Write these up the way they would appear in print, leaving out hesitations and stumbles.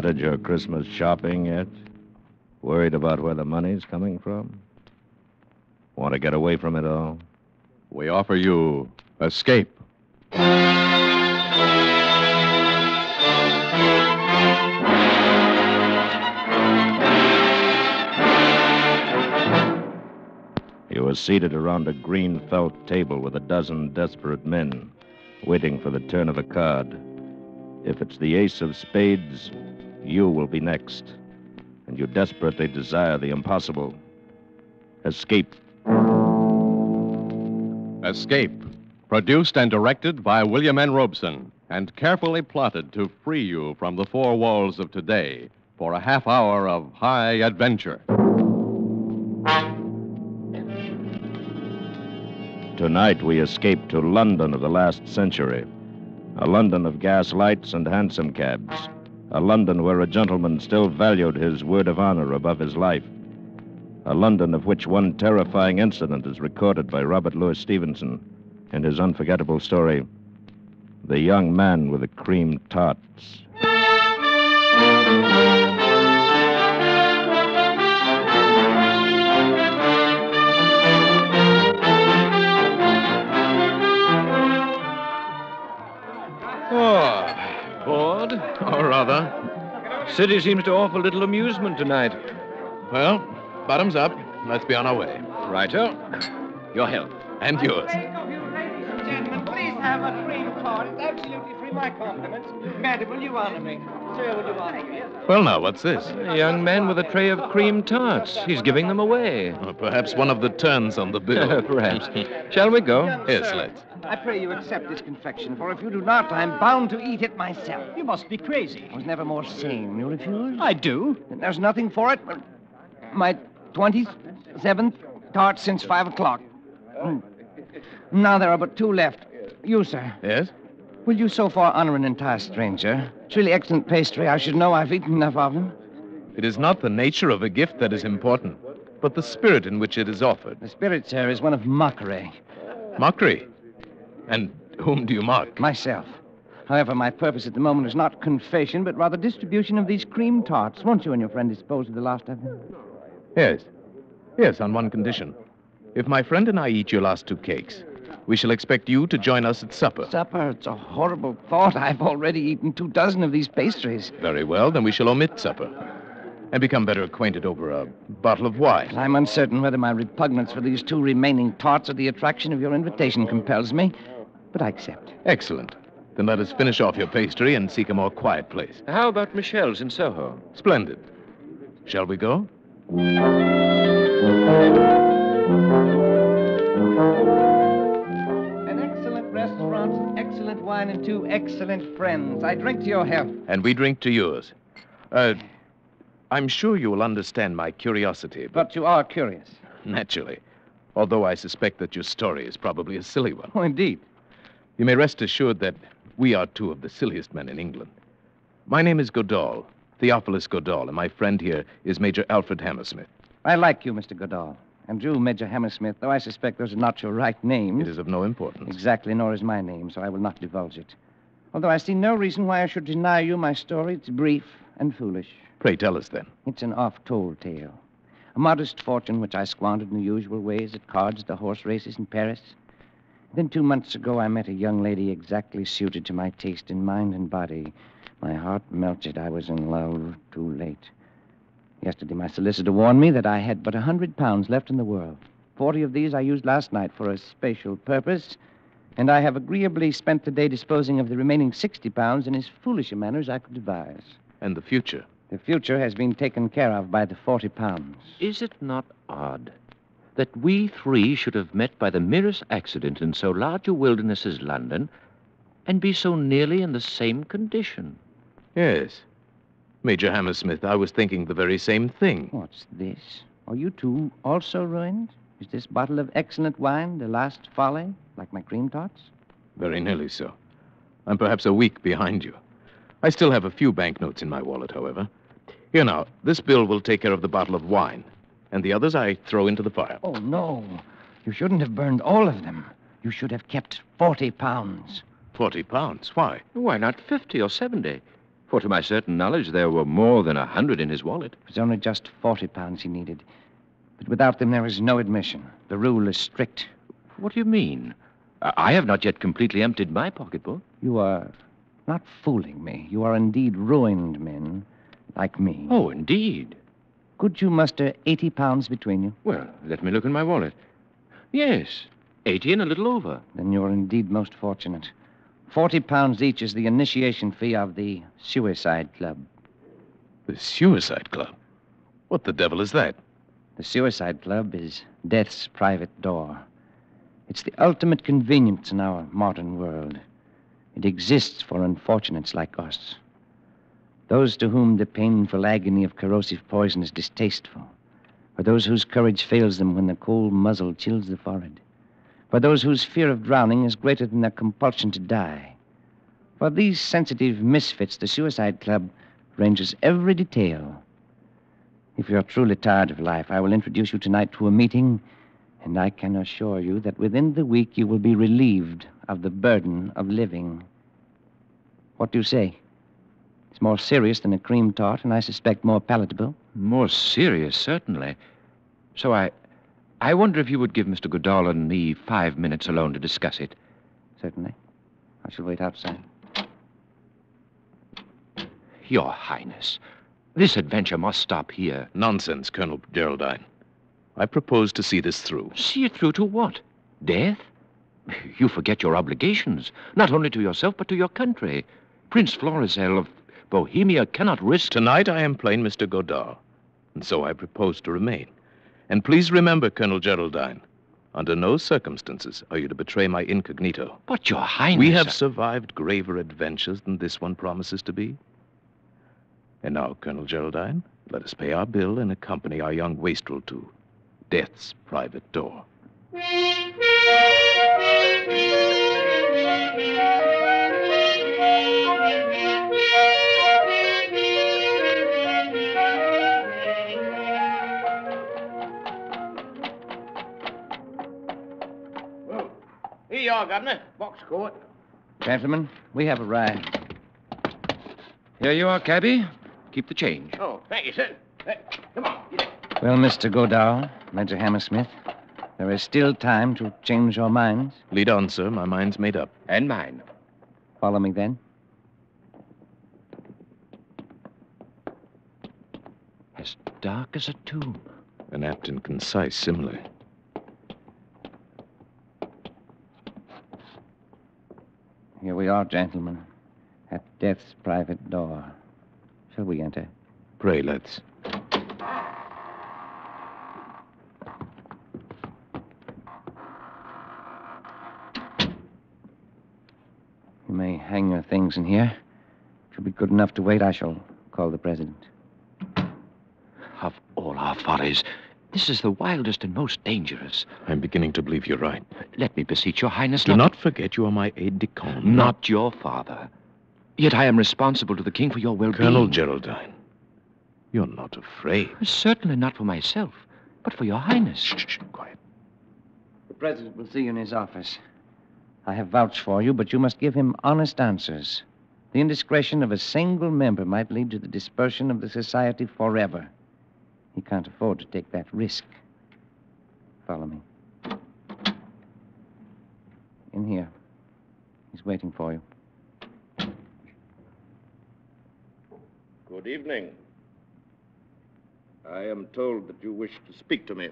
started your Christmas shopping yet? Worried about where the money's coming from? Want to get away from it all? We offer you escape. You were seated around a green felt table with a dozen desperate men, waiting for the turn of a card. If it's the ace of spades, you will be next, and you desperately desire the impossible. Escape. Escape, produced and directed by William N. Robson, and carefully plotted to free you from the four walls of today for a half hour of high adventure. Tonight we escape to London of the last century, a London of gas lights and hansom cabs, a London where a gentleman still valued his word of honor above his life, a London of which one terrifying incident is recorded by Robert Louis Stevenson in his unforgettable story, The Young Man with the Cream Tarts. City seems to offer little amusement tonight. Well, bottoms up. Let's be on our way. Righto. Your help. And yours. Gentlemen, please have a cream tart. It's absolutely free. My compliments. Madam, will you honor me? Sir, will you honor me? Well, now, what's this? A young man with a tray of cream tarts. He's giving them away. Or perhaps one of the turns on the bill. Perhaps. Shall we go? Yes, let's. I pray you accept this confection, for if you do not, I'm bound to eat it myself. You must be crazy. I was never more sane. You refuse? I do. And there's nothing for it. My 27th tart since 5 o'clock. Now there are but two left. You, sir. Yes? Will you so far honor an entire stranger? It's really excellent pastry. I should know. I've eaten enough of them. It is not the nature of a gift that is important, but the spirit in which it is offered. The spirit, sir, is one of mockery. Mockery? And whom do you mock? Myself. However, my purpose at the moment is not confession, but rather distribution of these cream tarts. Won't you and your friend dispose of the last of them? Yes. Yes, on one condition. If my friend and I eat your last two cakes, we shall expect you to join us at supper. Supper? It's a horrible thought. I've already eaten 24 of these pastries. Very well, then we shall omit supper and become better acquainted over a bottle of wine. But I'm uncertain whether my repugnance for these two remaining tarts or the attraction of your invitation compels me, but I accept. Excellent. Then let us finish off your pastry and seek a more quiet place. How about Michelle's in Soho? Splendid. Shall we go? Excellent wine and two excellent friends. I drink to your health. And we drink to yours. I'm sure you will understand my curiosity. But you are curious. Naturally. Although I suspect that your story is probably a silly one. Oh, indeed. You may rest assured that we are two of the silliest men in England. My name is Godall, Theophilus Godall, and my friend here is Major Alfred Hammersmith. I like you, Mr. Godall. And you, Major Hammersmith, though I suspect those are not your right names. It is of no importance. Exactly, nor is my name, so I will not divulge it. Although I see no reason why I should deny you my story, it's brief and foolish. Pray tell us, then. It's an oft-told tale. A modest fortune which I squandered in the usual ways at cards, the horse races in Paris. Then 2 months ago, I met a young lady exactly suited to my taste in mind and body. My heart melted. I was in love too late. Yesterday, my solicitor warned me that I had but 100 pounds left in the world. 40 of these I used last night for a special purpose, and I have agreeably spent the day disposing of the remaining 60 pounds in as foolish a manner as I could devise. And the future? The future has been taken care of by the 40 pounds. Is it not odd that we three should have met by the merest accident in so large a wilderness as London and be so nearly in the same condition? Yes. Major Hammersmith, I was thinking the very same thing. What's this? Are you two also ruined? Is this bottle of excellent wine the last folly, like my cream tarts? Very nearly so. I'm perhaps a week behind you. I still have a few banknotes in my wallet, however. Here now, this bill will take care of the bottle of wine, and the others I throw into the fire. Oh, no. You shouldn't have burned all of them. You should have kept 40 pounds. 40 pounds? Why? Why not 50 or 70? For to my certain knowledge, there were more than 100 in his wallet. It was only just 40 pounds he needed. But without them, there is no admission. The rule is strict. What do you mean? I have not yet completely emptied my pocketbook. You are not fooling me. You are indeed ruined men like me. Oh, indeed. Could you muster 80 pounds between you? Well, let me look in my wallet. Yes, 80 and a little over. Then you are indeed most fortunate. 40 pounds each is the initiation fee of the Suicide Club. The Suicide Club? What the devil is that? The Suicide Club is death's private door. It's the ultimate convenience in our modern world. It exists for unfortunates like us. Those to whom the painful agony of corrosive poison is distasteful. For those whose courage fails them when the cold muzzle chills the forehead. For those whose fear of drowning is greater than their compulsion to die. For these sensitive misfits, the Suicide Club arranges every detail. If you're truly tired of life, I will introduce you tonight to a meeting, and I can assure you that within the week you will be relieved of the burden of living. What do you say? It's more serious than a cream tart, and I suspect more palatable. More serious, certainly. So I wonder if you would give Mr. Godall and me 5 minutes alone to discuss it. Certainly. I shall wait outside. Your Highness, this adventure must stop here. Nonsense, Colonel Geraldine. I propose to see this through. See it through to what? Death? You forget your obligations, not only to yourself, but to your country. Prince Florizel of Bohemia cannot risk... Tonight I am plain Mr. Godall, and so I propose to remain. And please remember, Colonel Geraldine, under no circumstances are you to betray my incognito. But, Your Highness... We have survived graver adventures than this one promises to be. And now, Colonel Geraldine, let us pay our bill and accompany our young wastrel to death's private door. Here you are, Governor. Box court. Gentlemen, we have arrived. Here you are, cabby. Keep the change. Oh, thank you, sir. Hey, come on, get it. Well, Mr. Godall, Major Hammersmith, there is still time to change your minds. Lead on, sir. My mind's made up. And mine. Follow me, then. As dark as a tomb. An apt and concise simile. Here we are, gentlemen, at death's private door. Shall we enter? Pray, let's. You may hang your things in here. If you'll be good enough to wait, I shall call the president. Of all our follies, this is the wildest and most dangerous. I'm beginning to believe you're right. Let me beseech your Highness... Do not forget you are my aide-de-camp. Not your father. Yet I am responsible to the king for your well-being. Colonel Geraldine, you're not afraid. Certainly not for myself, but for your Highness. Shh, quiet. The president will see you in his office. I have vouched for you, but you must give him honest answers. The indiscretion of a single member might lead to the dispersion of the society forever. He can't afford to take that risk. Follow me. In here. He's waiting for you. Good evening. I am told that you wish to speak to me.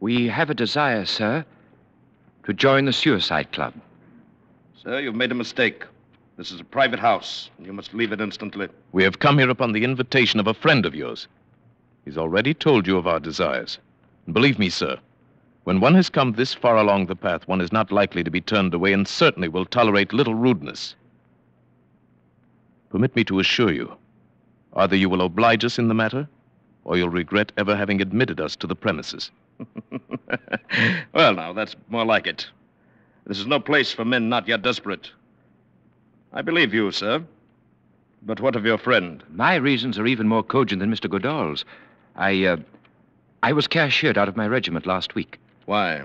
We have a desire, sir, to join the Suicide Club. Sir, you've made a mistake. This is a private house, and you must leave it instantly. We have come here upon the invitation of a friend of yours. He's already told you of our desires. And believe me, sir, when one has come this far along the path, one is not likely to be turned away and certainly will tolerate little rudeness. Permit me to assure you, either you will oblige us in the matter, or you'll regret ever having admitted us to the premises. Well, now, that's more like it. This is no place for men not yet desperate. I believe you, sir. But what of your friend? My reasons are even more cogent than Mr. Godall's. I was cashiered out of my regiment last week. Why?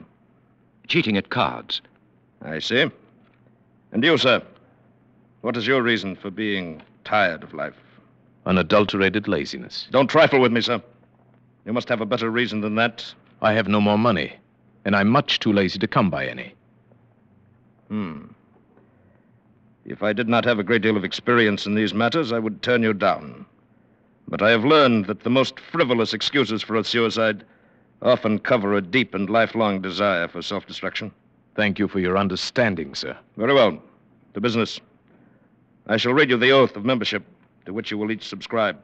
Cheating at cards. I see. And you, sir, what is your reason for being tired of life. Unadulterated laziness. Don't trifle with me, sir. You must have a better reason than that. I have no more money, and I'm much too lazy to come by any. If I did not have a great deal of experience in these matters, I would turn you down. But I have learned that the most frivolous excuses for a suicide often cover a deep and lifelong desire for self-destruction. Thank you for your understanding, sir. Very well. To business. I shall read you the oath of membership to which you will each subscribe.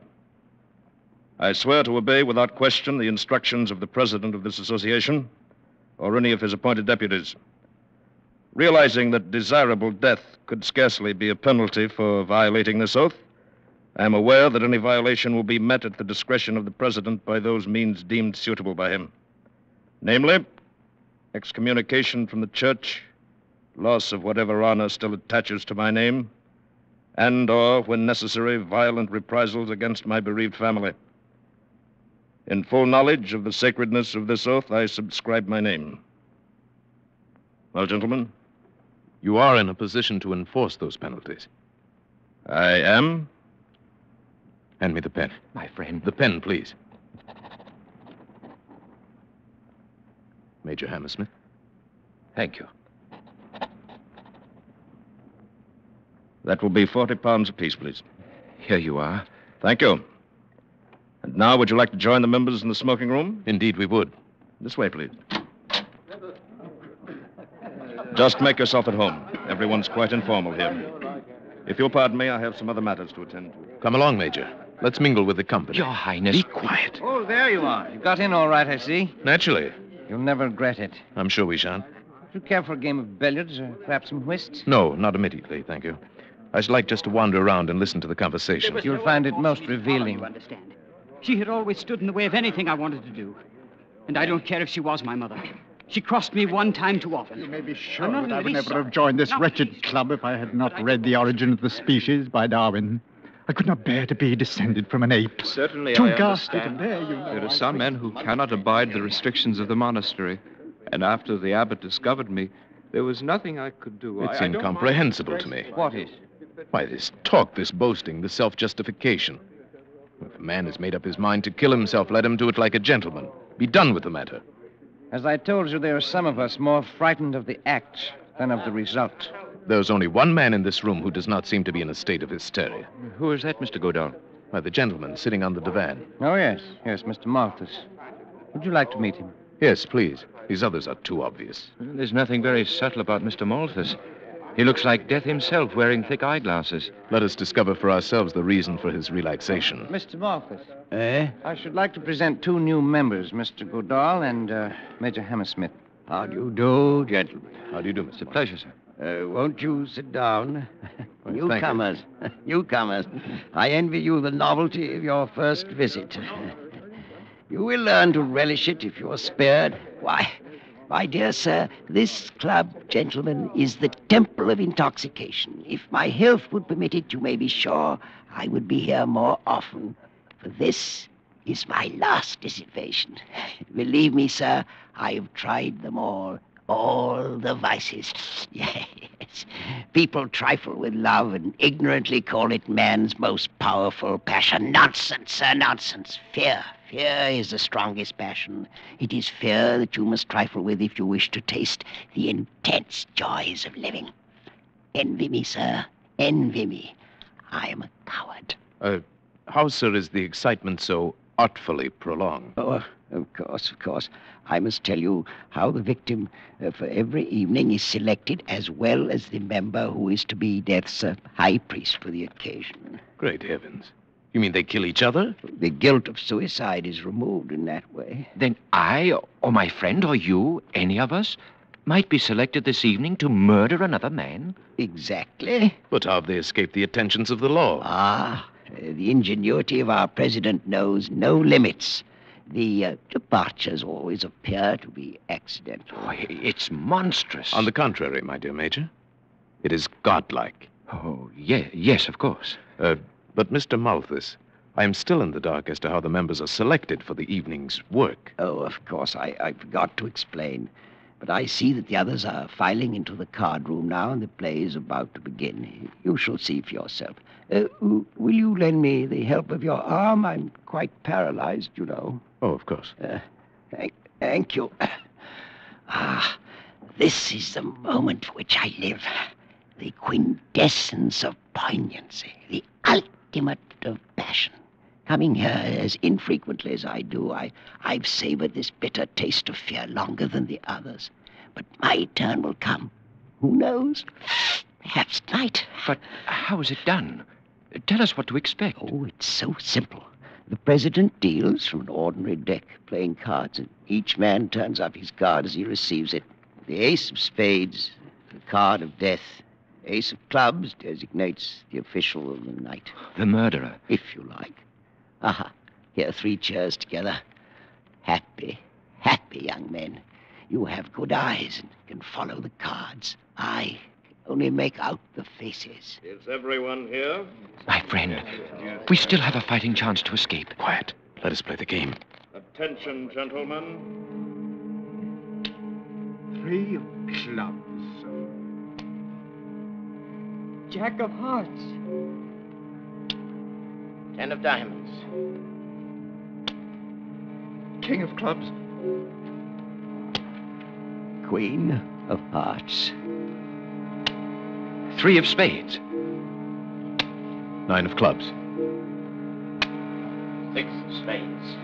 I swear to obey without question the instructions of the president of this association or any of his appointed deputies. Realizing that desirable death could scarcely be a penalty for violating this oath, I am aware that any violation will be met at the discretion of the president by those means deemed suitable by him. Namely, excommunication from the church, loss of whatever honor still attaches to my name, and or, when necessary, violent reprisals against my bereaved family. In full knowledge of the sacredness of this oath, I subscribe my name. Well, gentlemen? You are in a position to enforce those penalties. I am. Hand me the pen. My friend. The pen, please. Major Hammersmith. Thank you. That will be 40 pounds apiece, please. Here you are. Thank you. And now, would you like to join the members in the smoking room? Indeed, we would. This way, please. Just make yourself at home. Everyone's quite informal here. If you'll pardon me, I have some other matters to attend to. Come along, Major. Let's mingle with the company. Your Highness. Be quiet. Oh, there you are. You got in all right, I see. Naturally. You'll never regret it. I'm sure we shan't. Do you care for a game of billiards or perhaps some whist? No, not immediately, thank you. I should like just to wander around and listen to the conversation. You'll find it most revealing. You understand. She had always stood in the way of anything I wanted to do. And I don't care if she was my mother. She crossed me one time too often. You may be sure that I would never have joined this wretched club if I had not read The Origin of the Species by Darwin. I could not bear to be descended from an ape. Certainly, I understand. There are some men who cannot abide the restrictions of the monastery. And after the abbot discovered me, there was nothing I could do. It's incomprehensible to me. What is? Why, this talk, this boasting, this self-justification. If a man has made up his mind to kill himself, let him do it like a gentleman. Be done with the matter. As I told you, there are some of us more frightened of the act than of the result. There's only one man in this room who does not seem to be in a state of hysteria. Who is that, Mr. Godall? Why, the gentleman sitting on the divan. Oh, yes. Yes, Mr. Malthus. Would you like to meet him? Yes, please. These others are too obvious. Well, there's nothing very subtle about Mr. Malthus. He looks like death himself, wearing thick eyeglasses. Let us discover for ourselves the reason for his relaxation. Mr. Malthus. Eh? I should like to present two new members, Mr. Godall and Major Hammersmith. How do you do, gentlemen? How do you do, Mr. Pleasure, sir. Won't you sit down? Well, newcomers. Newcomers. I envy you the novelty of your first visit. You will learn to relish it if you are spared. Why, my dear sir, this club, gentlemen, is the temple of intoxication. If my health would permit it, you may be sure I would be here more often. For this is my last dissipation. Believe me, sir, I have tried them all the vices. Yes, people trifle with love and ignorantly call it man's most powerful passion. Nonsense, sir, nonsense. Fear. Fear is the strongest passion. It is fear that you must trifle with if you wish to taste the intense joys of living. Envy me, sir. Envy me. I am a coward. How, sir, is the excitement so artfully prolonged? Oh, of course, of course. I must tell you how the victim for every evening is selected as well as the member who is to be death's high priest for the occasion. Great heavens. You mean they kill each other? The guilt of suicide is removed in that way. Then I, or my friend, or you, any of us, might be selected this evening to murder another man? Exactly. But how have they escaped the attentions of the law? Ah, the ingenuity of our president knows no limits. The departures always appear to be accidental. Oh, it's monstrous. On the contrary, my dear Major, it is godlike. Oh, yes, of course. But, Mr. Malthus, I am still in the dark as to how the members are selected for the evening's work. Oh, of course, I forgot to explain. But I see that the others are filing into the card room now, and the play is about to begin. You shall see for yourself. Will you lend me the help of your arm? I'm quite paralyzed, you know. Oh, of course. Thank you. Ah, this is the moment for which I live. The quintessence of poignancy, the ultimate of passion. Coming here as infrequently as I do, I've savored this bitter taste of fear longer than the others. But my turn will come. Who knows? Perhaps tonight. But how is it done? Tell us what to expect. Oh, it's so simple. The president deals from an ordinary deck, playing cards, and each man turns up his card as he receives it. The ace of spades, the card of death. Ace of clubs designates the official of the night. The murderer. If you like. Aha, here, three chairs together. Happy, happy young men. You have good eyes and can follow the cards. I only make out the faces. Is everyone here? My friend, we still have a fighting chance to escape. Quiet. Let us play the game. Attention, gentlemen. Three of clubs. Jack of hearts. Ten of diamonds. King of clubs. Queen of hearts. Three of spades. Nine of clubs. Six of spades.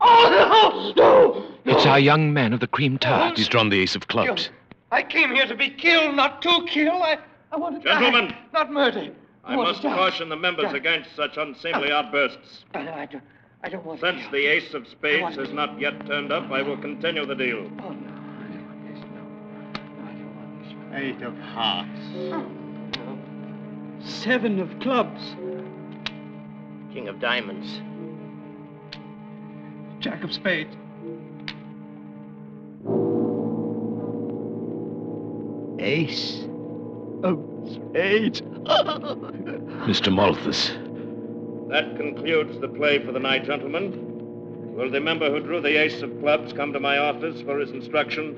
Oh, no! No! It's our young man of the cream tart. He's drawn the ace of clubs. I came here to be killed, not to kill. I want to die. Gentlemen! Not murder. I must caution the members against such unseemly outbursts. I don't want to. Since the ace of spades has not yet turned up, I will continue the deal. Oh, no, I don't want this. No, I don't want this. Eight of hearts. Oh. Seven of clubs. King of diamonds. Jack of spades. Ace of spades. Mr. Malthus. That concludes the play for the night, gentlemen. Will the member who drew the ace of clubs come to my office for his instructions?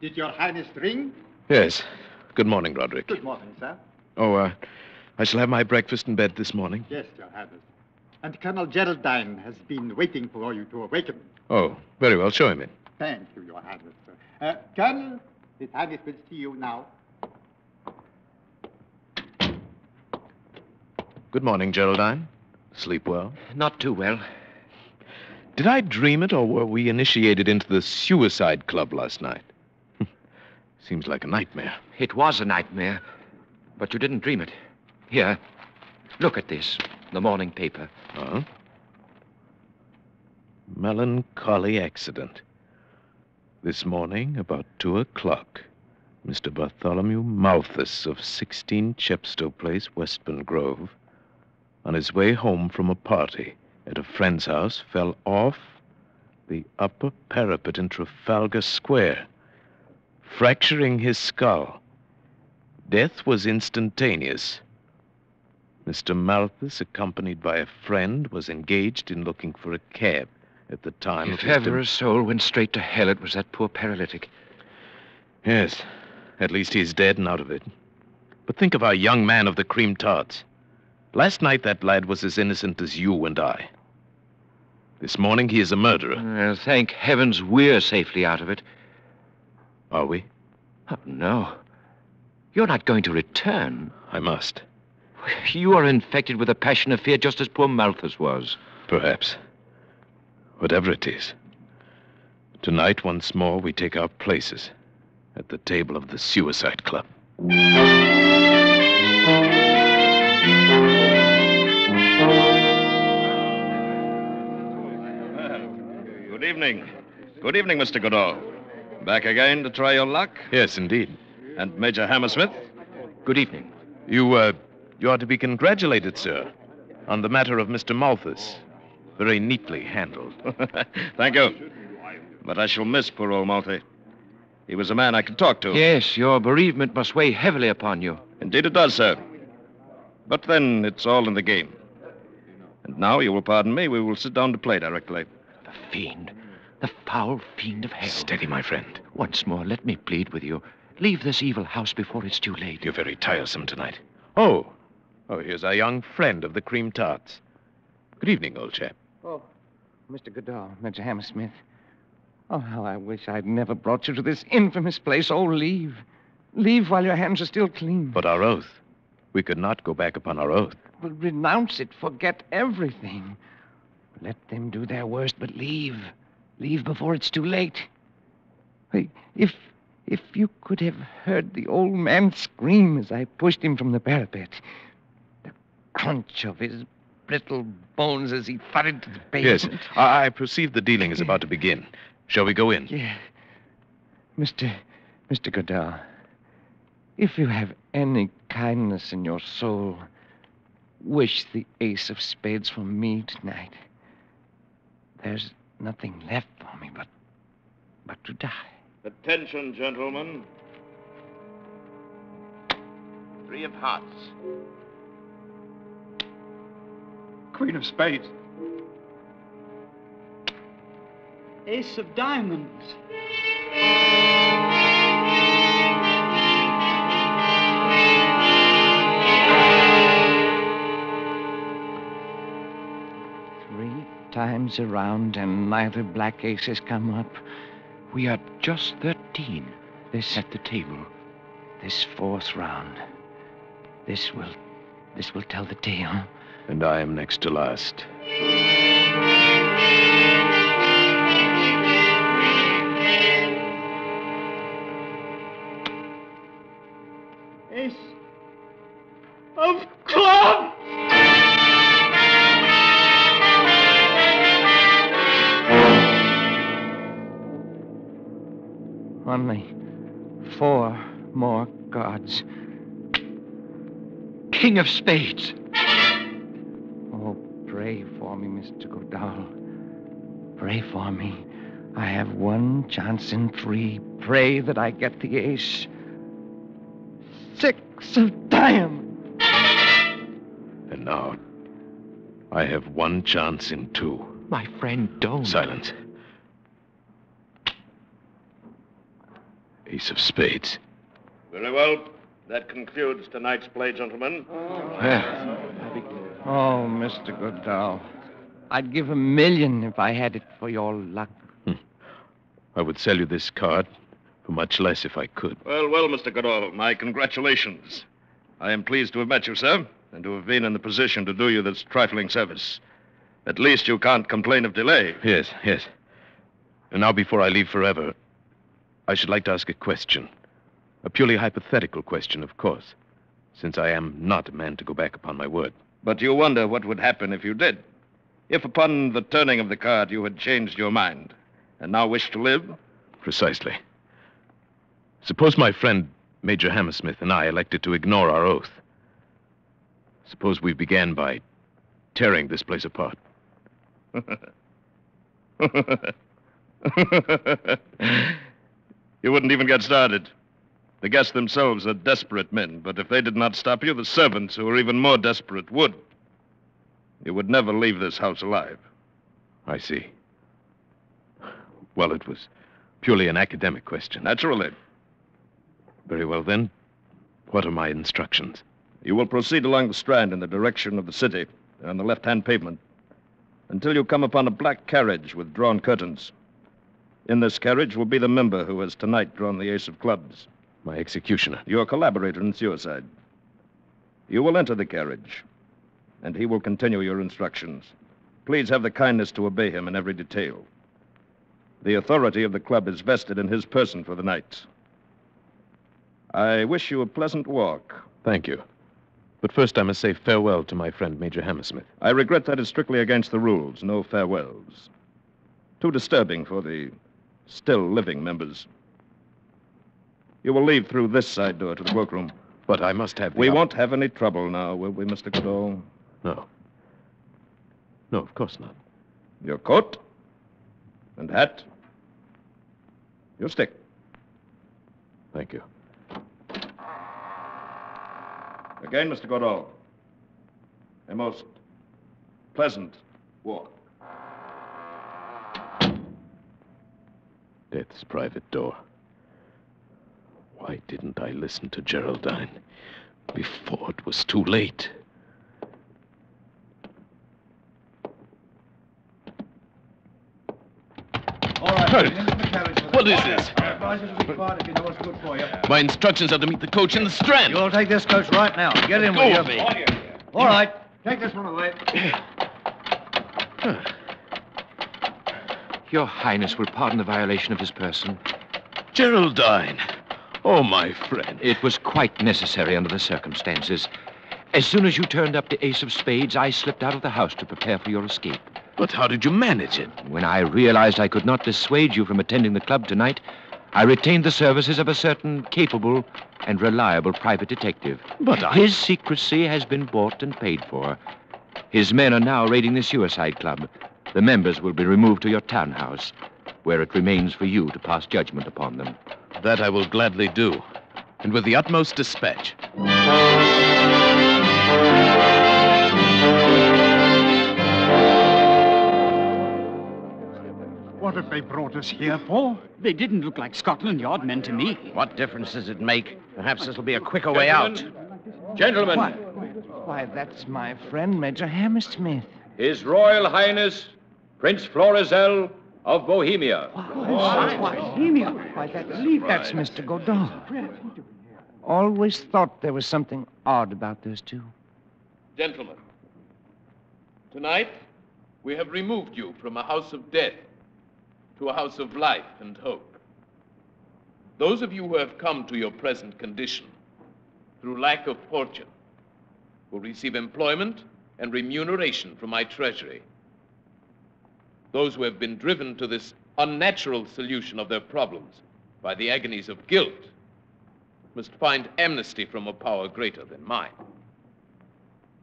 Did your Highness ring? Yes. Good morning, Roderick. Good morning, sir. Oh, I shall have my breakfast in bed this morning. Yes, Your Highness. And Colonel Geraldine has been waiting for you to awaken. Oh, very well. Show him in. Thank you, Your Highness, sir. Colonel, His Highness will see you now. Good morning, Geraldine. Sleep well? Not too well. Did I dream it, or were we initiated into the Suicide Club last night? Seems like a nightmare. It was a nightmare, but you didn't dream it. Here, look at this, the morning paper. Oh. Melancholy accident. This morning, about 2 o'clock, Mr. Bartholomew Malthus of 16 Chepstow Place, Westbourne Grove, on his way home from a party at a friend's house, fell off the upper parapet in Trafalgar Square, fracturing his skull. Death was instantaneous. Mr. Malthus, accompanied by a friend, was engaged in looking for a cab at the time. If ever a soul went straight to hell, it was that poor paralytic. Yes, at least he's dead and out of it. But think of our young man of the cream tarts. Last night that lad was as innocent as you and I. This morning he is a murderer. Well, thank heavens we're safely out of it. Are we? Oh, no. You're not going to return. I must. You are infected with a passion of fear just as poor Malthus was. Perhaps. Whatever it is. Tonight, once more, we take our places at the table of the Suicide Club. Good evening. Good evening, Mr. Godall. Back again to try your luck? Yes, indeed. And Major Hammersmith? Good evening. You are to be congratulated, sir, on the matter of Mr. Malthus. Very neatly handled. Thank you. But I shall miss poor old Malthy. He was a man I could talk to. Yes, your bereavement must weigh heavily upon you. Indeed it does, sir. But then it's all in the game. And now, you will pardon me, we will sit down to play directly. The fiend. The foul fiend of hell. Steady, my friend. Once more, let me plead with you. Leave this evil house before it's too late. You're very tiresome tonight. Oh, here's our young friend of the cream tarts. Good evening, old chap. Oh, Mr. Godall, Major Hammersmith. Oh, how I wish I'd never brought you to this infamous place. Oh, leave. Leave while your hands are still clean. But our oath. We could not go back upon our oath. Well, renounce it. Forget everything. Let them do their worst, but leave. Leave before it's too late. If you could have heard the old man scream as I pushed him from the parapet. The crunch of his brittle bones as he thudded to the basement. Yes, I perceive the dealing is about to begin. Shall we go in? Yeah. Mr. Godall, if you have any kindness in your soul, wish the ace of spades for me tonight. There's nothing left for me but to die. Attention, gentlemen. Three of hearts. Queen of spades. Ace of diamonds. Three times around and neither black ace has come up. We are just 13. This at the table. This fourth round. This will tell the tale. And I am next to last. Only four more cards. King of spades. Oh, pray for me, Mr. Godall. Pray for me. I have one chance in three. Pray that I get the ace. Six of diamonds. And now, I have one chance in two. My friend, don't. Silence. Ace of spades. Very well. That concludes tonight's play, gentlemen. Oh, Mr. Godall. I'd give $1 million if I had it for your luck. I would sell you this card for much less if I could. Well, Mr. Godall, my congratulations. I am pleased to have met you, sir, and to have been in the position to do you this trifling service. At least you can't complain of delay. Yes. And now, before I leave forever, I should like to ask a question. A purely hypothetical question, of course, since I am not a man to go back upon my word. But you wonder what would happen if you did. If upon the turning of the card you had changed your mind and now wished to live? Precisely. Suppose my friend Major Hammersmith and I elected to ignore our oath. Suppose we began by tearing this place apart. You wouldn't even get started. The guests themselves are desperate men, but if they did not stop you, the servants, who are even more desperate, would. You would never leave this house alive. I see. Well, it was purely an academic question. Naturally. Very well, then. What are my instructions? You will proceed along the Strand in the direction of the city, on the left-hand pavement, until you come upon a black carriage with drawn curtains. In this carriage will be the member who has tonight drawn the ace of clubs. My executioner. Your collaborator in suicide. You will enter the carriage, and he will continue your instructions. Please have the kindness to obey him in every detail. The authority of the club is vested in his person for the night. I wish you a pleasant walk. Thank you. But first I must say farewell to my friend Major Hammersmith. I regret that is strictly against the rules. No farewells. Too disturbing for the still living members. You will leave through this side door to the workroom. But I must have... We won't have any trouble now, will we, Mr. Godall? No. No, of course not. Your coat and hat. Your stick. Thank you. Again, Mr. Godall, a most pleasant walk. Death's private door. Why didn't I listen to Geraldine before it was too late? All right. What is this? My instructions are to meet the coach in the Strand. You'll take this coach right now. Get in with you. All right. Take this one away. Huh. Your Highness will pardon the violation of his person. Geraldine. Oh, my friend. It was quite necessary under the circumstances. As soon as you turned up the ace of spades, I slipped out of the house to prepare for your escape. But how did you manage it? When I realized I could not dissuade you from attending the club tonight, I retained the services of a certain capable and reliable private detective. But I... His secrecy has been bought and paid for. His men are now raiding the Suicide Club. The members will be removed to your townhouse, where it remains for you to pass judgment upon them. That I will gladly do, and with the utmost dispatch. What have they brought us here for? They didn't look like Scotland Yard men to me. What difference does it make? Perhaps this will be a quicker way out. Gentlemen. Why, that's my friend, Major Hammersmith. His Royal Highness, Prince Florizel of Bohemia. Bohemia? That's Mr. Godall. Always thought there was something odd about those two. Gentlemen, tonight we have removed you from a house of death to a house of life and hope. Those of you who have come to your present condition through lack of fortune will receive employment and remuneration from my treasury. Those who have been driven to this unnatural solution of their problems by the agonies of guilt must find amnesty from a power greater than mine.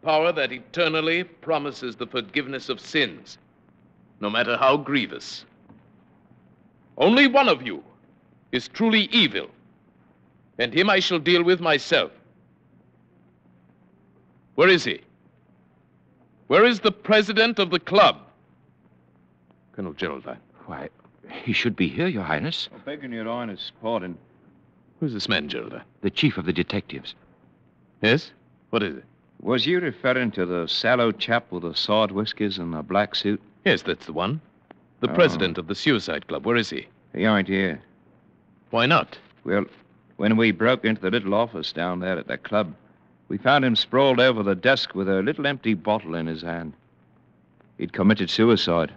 Power that eternally promises the forgiveness of sins, no matter how grievous. Only one of you is truly evil, and him I shall deal with myself. Where is he? Where is the president of the club? Colonel Geraldine. Why, he should be here, Your Highness. I'm begging Your Highness' pardon. Who's this man, Geraldine? The chief of the detectives. Yes? What is it? Was you referring to the sallow chap with the side whiskers and the black suit? Yes, that's the one. The president of the Suicide Club. Where is he? He ain't here. Why not? Well, when we broke into the little office down there at the club, we found him sprawled over the desk with a little empty bottle in his hand. He'd committed suicide.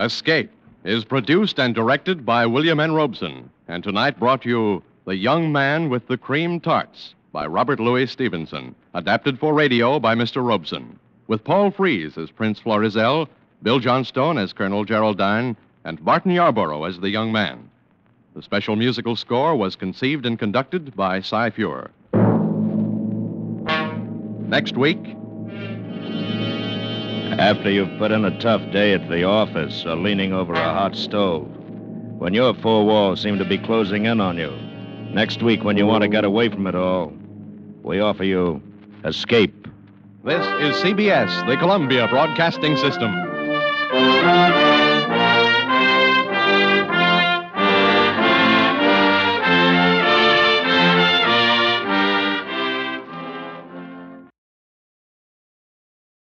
Escape is produced and directed by William N. Robson, and tonight brought you The Young Man with the Cream Tarts, by Robert Louis Stevenson, adapted for radio by Mr. Robson, with Paul Frees as Prince Florizel, Bill Johnstone as Colonel Geraldine, and Barton Yarborough as the young man. The special musical score was conceived and conducted by Cy Feuer. Next week... After you've put in a tough day at the office or leaning over a hot stove, when your four walls seem to be closing in on you, next week, when you want to get away from it all, we offer you Escape. This is CBS, the Columbia Broadcasting System.